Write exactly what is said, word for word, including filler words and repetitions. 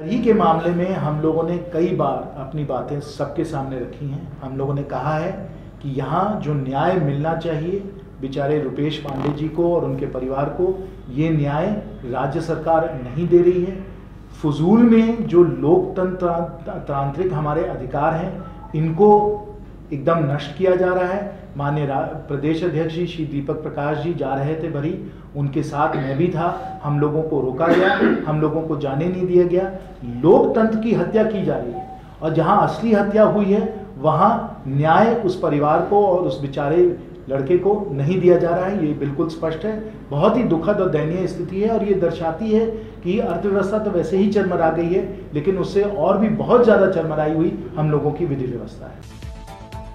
Nursery के मामले में हम लोगों ने कई बार अपनी बातें सबके सामने रखी हैं। हम लोगों ने कहा है कि यहाँ जो न्याय मिलना चाहिए बेचारे रूपेश पांडे जी को और उनके परिवार को, ये न्याय राज्य सरकार नहीं दे रही है। फजूल में जो लोकतंत्र तांत्रिक हमारे अधिकार हैं इनको एकदम नष्ट किया जा रहा है। माननीय प्रदेश अध्यक्ष जी श्री दीपक प्रकाश जी जा रहे थे भरी, उनके साथ मैं भी था। हम लोगों को रोका गया, हम लोगों को जाने नहीं दिया गया। लोकतंत्र की हत्या की जा रही है और जहां असली हत्या हुई है वहां न्याय उस परिवार को और उस बेचारे लड़के को नहीं दिया जा रहा है। ये बिल्कुल स्पष्ट है। बहुत ही दुखद और दयनीय स्थिति है और ये दर्शाती है कि अर्थव्यवस्था तो वैसे ही चरमरा गई है, लेकिन उससे और भी बहुत ज़्यादा चरमराई हुई हम लोगों की विधि व्यवस्था है।